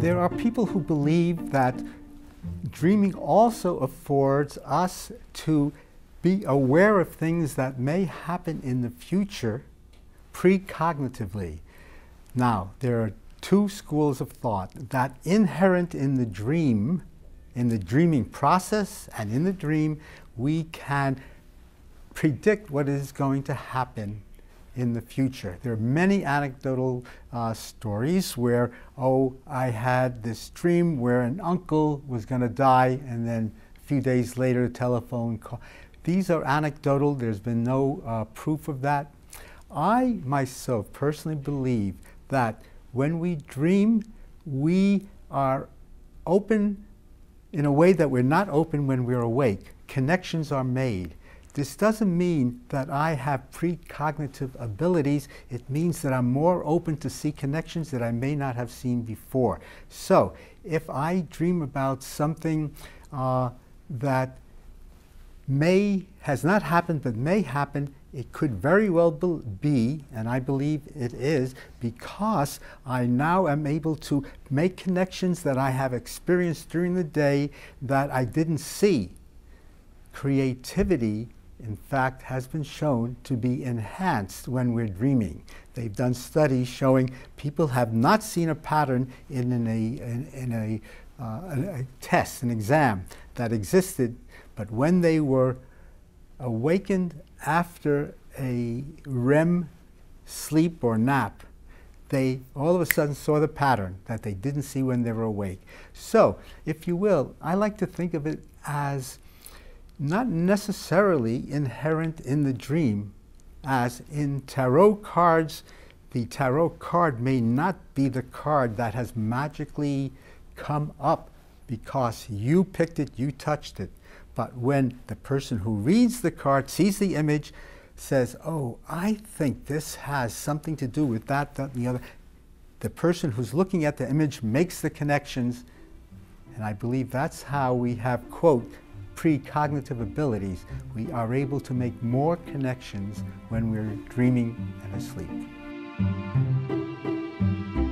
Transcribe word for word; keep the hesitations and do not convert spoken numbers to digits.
There are people who believe that dreaming also affords us to be aware of things that may happen in the future precognitively. Now, there are two schools of thought that inherent in the dream, in the dreaming process and in the dream, we can predict what is going to happen in the future. There are many anecdotal uh, stories where, oh, I had this dream where an uncle was going to die, and then a few days later, a telephone call. These are anecdotal. There's been no uh, proof of that. I myself personally believe that when we dream, we are open in a way that we're not open when we're awake. Connections are made. This doesn't mean that I have precognitive abilities. It means that I'm more open to see connections that I may not have seen before. So if I dream about something uh, that may, has not happened but may happen, it could very well be, and I believe it is, because I now am able to make connections that I have experienced during the day that I didn't see. Creativity, in fact, has been shown to be enhanced when we're dreaming. They've done studies showing people have not seen a pattern in, in, a, in, in a, uh, a test, an exam that existed, but when they were awakened after a REM sleep or nap, they all of a sudden saw the pattern that they didn't see when they were awake. So, if you will, I like to think of it as not necessarily inherent in the dream, as in tarot cards. The tarot card may not be the card that has magically come up because you picked it, you touched it. But when the person who reads the card, sees the image, says, oh, I think this has something to do with that, that, and the other, the person who's looking at the image makes the connections. And I believe that's how we have, quote, precognitive abilities. We are able to make more connections when we're dreaming and asleep.